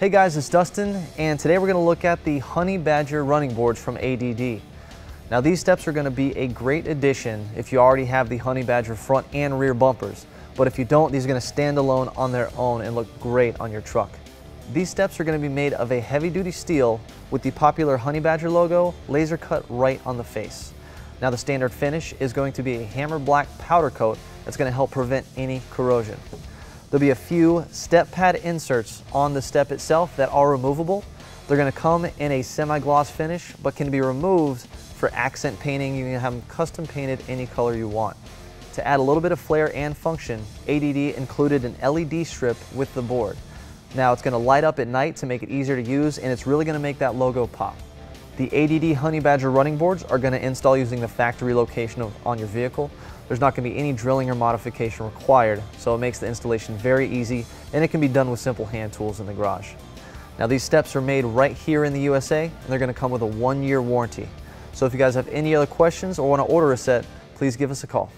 Hey guys, it's Dustin, and today we're going to look at the Honey Badger running boards from ADD. Now these steps are going to be a great addition if you already have the Honey Badger front and rear bumpers, but if you don't, these are going to stand alone on their own and look great on your truck. These steps are going to be made of a heavy-duty steel with the popular Honey Badger logo laser cut right on the face. Now the standard finish is going to be a hammer black powder coat that's going to help prevent any corrosion. There'll be a few step pad inserts on the step itself that are removable. They're going to come in a semi-gloss finish, but can be removed for accent painting. You can have them custom painted any color you want. To add a little bit of flair and function, ADD included an LED strip with the board. Now it's going to light up at night to make it easier to use, and it's really going to make that logo pop. The ADD Honey Badger running boards are going to install using the factory location on your vehicle. There's not going to be any drilling or modification required, so it makes the installation very easy, and it can be done with simple hand tools in the garage. Now these steps are made right here in the USA, and they're going to come with a 1-year warranty. So if you guys have any other questions or want to order a set, please give us a call.